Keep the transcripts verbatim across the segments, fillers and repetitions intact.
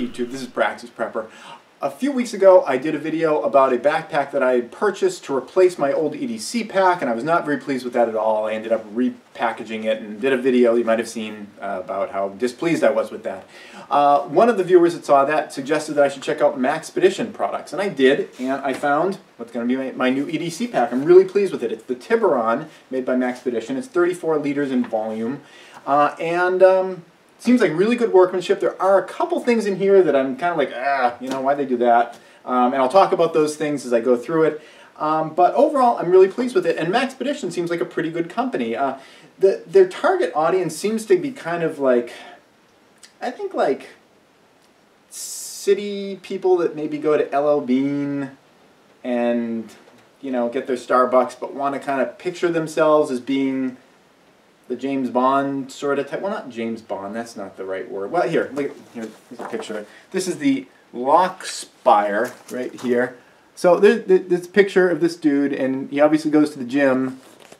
Hey YouTube, this is Practice Prepper. A few weeks ago I did a video about a backpack that I had purchased to replace my old E D C pack, and I was not very pleased with that at all. I ended up repackaging it and did a video you might have seen uh, about how displeased I was with that. Uh, one of the viewers that saw that suggested that I should check out Maxpedition products, and I did, and I found what's going to be my, my new E D C pack. I'm really pleased with it. It's the Tiburon made by Maxpedition. It's thirty-four liters in volume, uh, and um, seems like really good workmanship. There are a couple things in here that I'm kind of like, ah, you know, why'd they do that? Um, and I'll talk about those things as I go through it. Um, but overall, I'm really pleased with it. And Maxpedition seems like a pretty good company. Uh, the, their target audience seems to be kind of like, I think like city people that maybe go to L L Bean and, you know, get their Starbucks, but want to kind of picture themselves as being the James Bond sort of type. Well, not James Bond, that's not the right word. Well, here, look, here, here's a picture of it. This is the Lockspire right here. So there's this picture of this dude, and he obviously goes to the gym,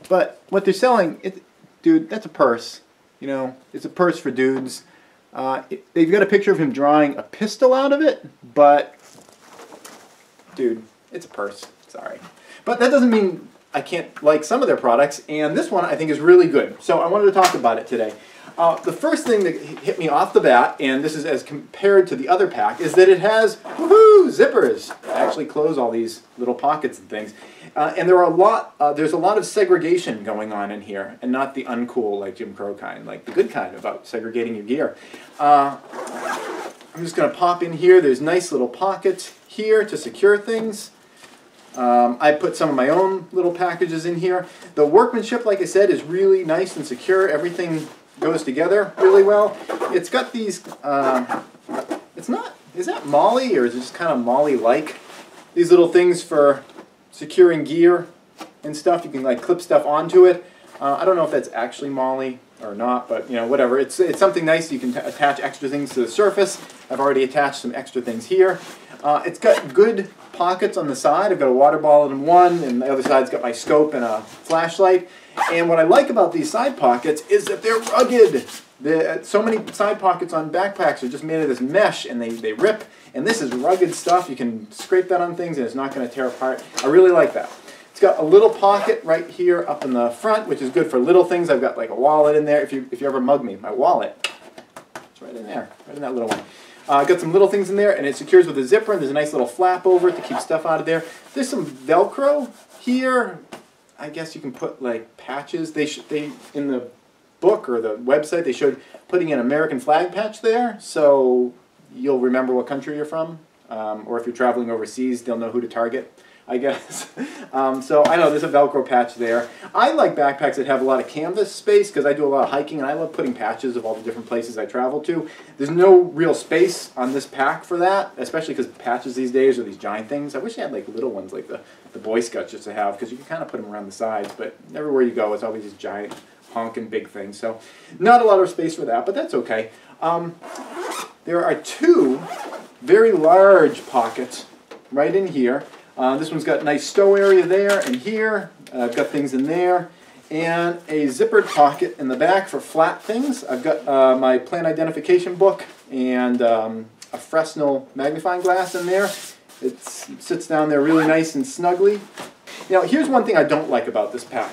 but what they're selling, it, dude, that's a purse. You know, it's a purse for dudes. Uh, it, they've got a picture of him drawing a pistol out of it, but, dude, it's a purse. Sorry. But that doesn't mean I can't like some of their products, and this one I think is really good. So I wanted to talk about it today. Uh, the first thing that hit me off the bat, and this is as compared to the other pack, is that it has, woohoo, zippers. I actually close all these little pockets and things. Uh, and there are a lot, uh, there's a lot of segregation going on in here, and not the uncool, like Jim Crow kind, like the good kind about segregating your gear. Uh, I'm just going to pop in here. There's nice little pockets here to secure things. Um, I put some of my own little packages in here. The workmanship, like I said, is really nice and secure. Everything goes together really well. It's got these, uh, it's not, is that MOLLE, or is it just kind of MOLLE-like? These little things for securing gear and stuff. You can like clip stuff onto it. Uh, I don't know if that's actually MOLLE or not, but you know, whatever. It's, it's something nice. You can attach extra things to the surface. I've already attached some extra things here. Uh, it's got good pockets on the side. I've got a water bottle in one, and the other side's got my scope and a flashlight. And what I like about these side pockets is that they're rugged. The, so many side pockets on backpacks are just made of this mesh, and they, they rip. And this is rugged stuff. You can scrape that on things, and it's not going to tear apart. I really like that. It's got a little pocket right here up in the front, which is good for little things. I've got like a wallet in there. If you, if you ever mug me, my wallet, it's right in there, right in that little one. Uh, got some little things in there, and it secures with a zipper, and there's a nice little flap over it to keep stuff out of there. There's some Velcro here. I guess you can put like patches. They should, they in the book or the website they showed putting an American flag patch there, so you'll remember what country you're from, um, or if you're traveling overseas, they'll know who to target, I guess. um, so I know there's a Velcro patch there. I like backpacks that have a lot of canvas space because I do a lot of hiking, and I love putting patches of all the different places I travel to. There's no real space on this pack for that, especially because patches these days are these giant things. I wish they had like little ones like the, the Boy Scouts just to have, because you can kind of put them around the sides, but everywhere you go it's always these giant honking big things. So not a lot of space for that, but that's okay. Um, there are two very large pockets right in here. Uh, this one's got a nice stow area there and here. Uh, I've got things in there. And a zippered pocket in the back for flat things. I've got uh, my plant identification book and um, a Fresnel magnifying glass in there. It's, it sits down there really nice and snugly. Now, here's one thing I don't like about this pack.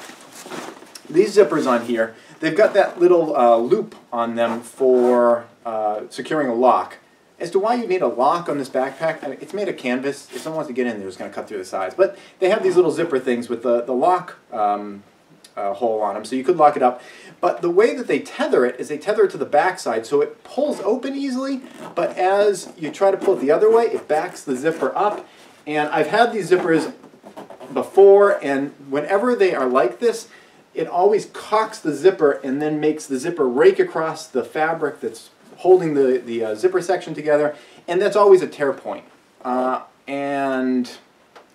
These zippers on here, they've got that little uh, loop on them for uh, securing a lock. As to why you need a lock on this backpack, I mean, it's made of canvas. If someone wants to get in, they're just going to cut through the sides. But they have these little zipper things with the, the lock um, uh, hole on them, so you could lock it up. But the way that they tether it is they tether it to the backside, so it pulls open easily. But as you try to pull it the other way, it backs the zipper up. And I've had these zippers before, and whenever they are like this, it always cocks the zipper and then makes the zipper rake across the fabric that's holding the, the uh, zipper section together, and that's always a tear point. Uh, and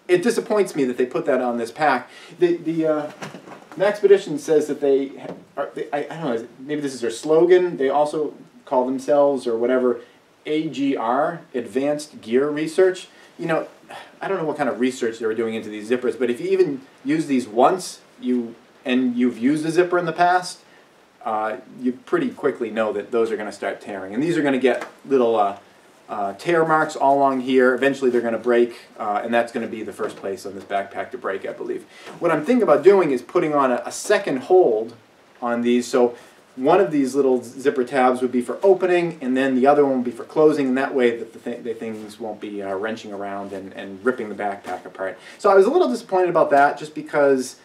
it disappoints me that they put that on this pack. The, the uh, Maxpedition says that they, are, they I, I don't know, maybe this is their slogan. They also call themselves, or whatever, A G R, Advanced Gear Research. You know, I don't know what kind of research they were doing into these zippers, but if you even use these once, you and you've used a zipper in the past, Uh, you pretty quickly know that those are going to start tearing. And these are going to get little uh, uh, tear marks all along here. Eventually they're going to break, uh, and that's going to be the first place on this backpack to break, I believe. What I'm thinking about doing is putting on a, a second hold on these, so one of these little zipper tabs would be for opening, and then the other one would be for closing, and that way that the, th the things won't be uh, wrenching around and, and ripping the backpack apart. So I was a little disappointed about that, just because,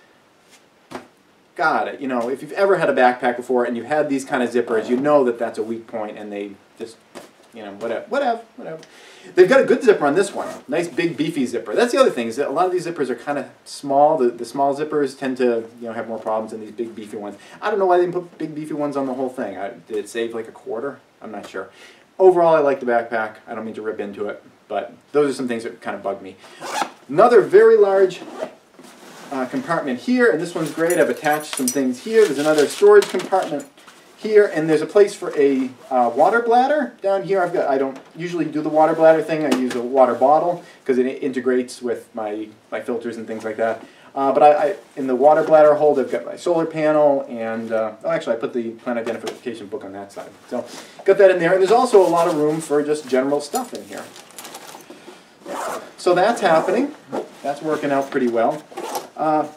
God, you know, if you've ever had a backpack before and you had these kind of zippers, you know that that's a weak point, and they just, you know, whatever, whatever, whatever. They've got a good zipper on this one. Nice, big, beefy zipper. That's the other thing, is that a lot of these zippers are kind of small. The, the small zippers tend to, you know, have more problems than these big, beefy ones. I don't know why they didn't put big, beefy ones on the whole thing. I, did it save like a quarter? I'm not sure. Overall, I like the backpack. I don't mean to rip into it, but those are some things that kind of bug me. Another very large uh, compartment here, and this one's great. I've attached some things here. There's another storage compartment here, and there's a place for a uh, water bladder down here. I've got, I don't usually do the water bladder thing. I use a water bottle because it integrates with my, my filters and things like that. Uh, but I, I, in the water bladder hold, I've got my solar panel and, uh, oh, actually I put the plant identification book on that side. So got that in there. And there's also a lot of room for just general stuff in here. So that's happening. That's working out pretty well. Uh,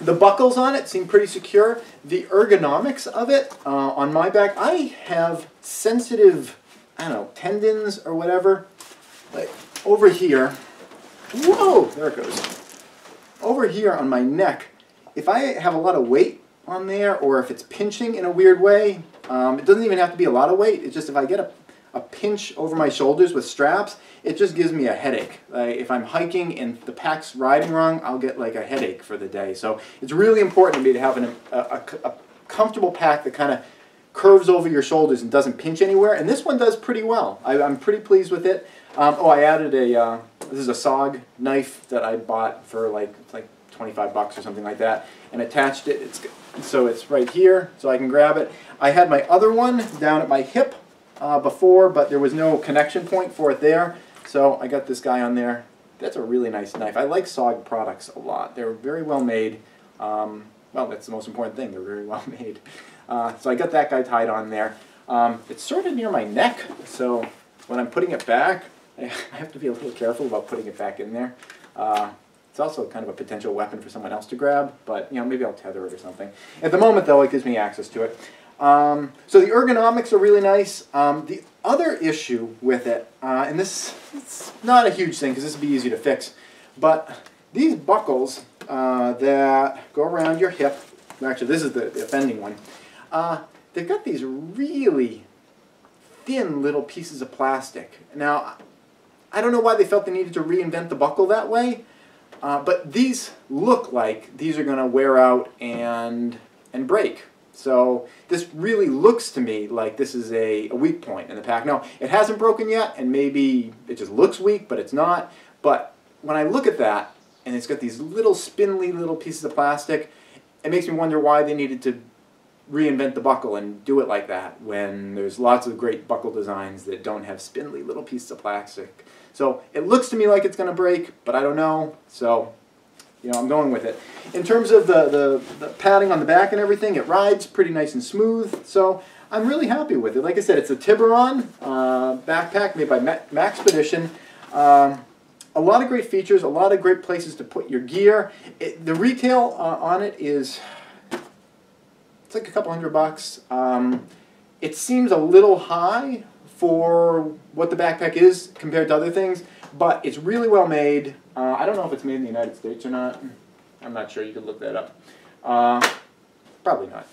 The buckles on it seem pretty secure. The ergonomics of it uh, on my back, I have sensitive, I don't know, tendons or whatever. Like over here, whoa, there it goes. Over here on my neck, if I have a lot of weight on there or if it's pinching in a weird way, um, it doesn't even have to be a lot of weight. It's just if I get a, a pinch over my shoulders with straps, it just gives me a headache. Like if I'm hiking and the pack's riding wrong, I'll get like a headache for the day. So it's really important to me to have an, a, a, a comfortable pack that kind of curves over your shoulders and doesn't pinch anywhere. And this one does pretty well. I, I'm pretty pleased with it. Um, oh, I added a, uh, this is a S O G knife that I bought for like, like twenty-five bucks or something like that, and attached it. It's, so it's right here, so I can grab it. I had my other one down at my hip uh, before, but there was no connection point for it there. So I got this guy on there. That's a really nice knife. I like S O G products a lot. They're very well made. Um, well, that's the most important thing. They're very well made. Uh, so I got that guy tied on there. Um, it's sort of near my neck, so when I'm putting it back, I have to be a little careful about putting it back in there. Uh, it's also kind of a potential weapon for someone else to grab, but you know, maybe I'll tether it or something. At the moment, though, it gives me access to it. Um, so the ergonomics are really nice. Um, the other issue with it, uh, and this it's not a huge thing because this would be easy to fix, but these buckles uh, that go around your hip, actually this is the, the offending one, uh, they've got these really thin little pieces of plastic. Now, I don't know why they felt they needed to reinvent the buckle that way, uh, but these look like these are going to wear out and, and break. So this really looks to me like this is a, a weak point in the pack. Now, it hasn't broken yet, and maybe it just looks weak, but it's not. But when I look at that, and it's got these little spindly little pieces of plastic, it makes me wonder why they needed to reinvent the buckle and do it like that when there's lots of great buckle designs that don't have spindly little pieces of plastic. So it looks to me like it's going to break, but I don't know. So, you know, I'm going with it. In terms of the, the, the padding on the back and everything, it rides pretty nice and smooth, so I'm really happy with it. Like I said, it's a Tiburon uh, backpack made by Maxpedition. Um, a lot of great features, a lot of great places to put your gear. It, the retail uh, on it is, it's like a couple hundred bucks. Um, it seems a little high for what the backpack is compared to other things, but it's really well made. Uh, I don't know if it's made in the United States or not. I'm not sure. You could look that up. Uh, probably not.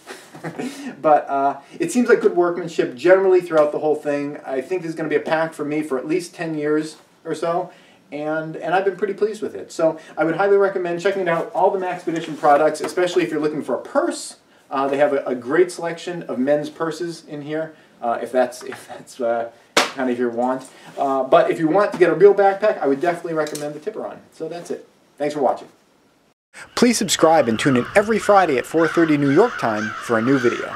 But uh, it seems like good workmanship generally throughout the whole thing. I think this is going to be a pack for me for at least ten years or so, and, and I've been pretty pleased with it. So I would highly recommend checking out all the Maxpedition products, especially if you're looking for a purse. Uh, they have a, a great selection of men's purses in here, uh, if that's... If that's uh, kind of your want. Uh, but if you want to get a real backpack, I would definitely recommend the Tiburon. So that's it. Thanks for watching. Please subscribe and tune in every Friday at four thirty New York time for a new video.